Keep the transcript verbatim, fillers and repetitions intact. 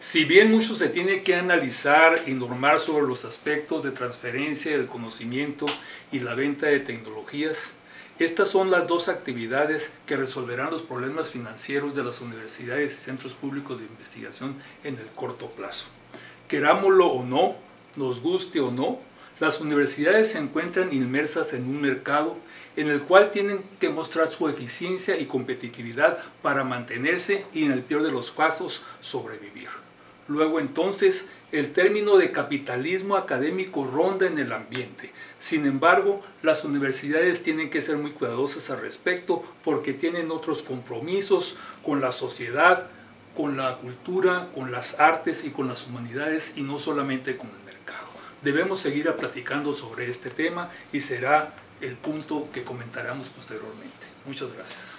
Si bien mucho se tiene que analizar y normar sobre los aspectos de transferencia del conocimiento y la venta de tecnologías, estas son las dos actividades que resolverán los problemas financieros de las universidades y centros públicos de investigación en el corto plazo. Querámoslo o no, nos guste o no, las universidades se encuentran inmersas en un mercado en el cual tienen que mostrar su eficiencia y competitividad para mantenerse y, en el peor de los casos, sobrevivir. Luego entonces, el término de capitalismo académico ronda en el ambiente. Sin embargo, las universidades tienen que ser muy cuidadosas al respecto porque tienen otros compromisos con la sociedad, con la cultura, con las artes y con las humanidades y no solamente con el mercado. Debemos seguir platicando sobre este tema y será el punto que comentaremos posteriormente. Muchas gracias.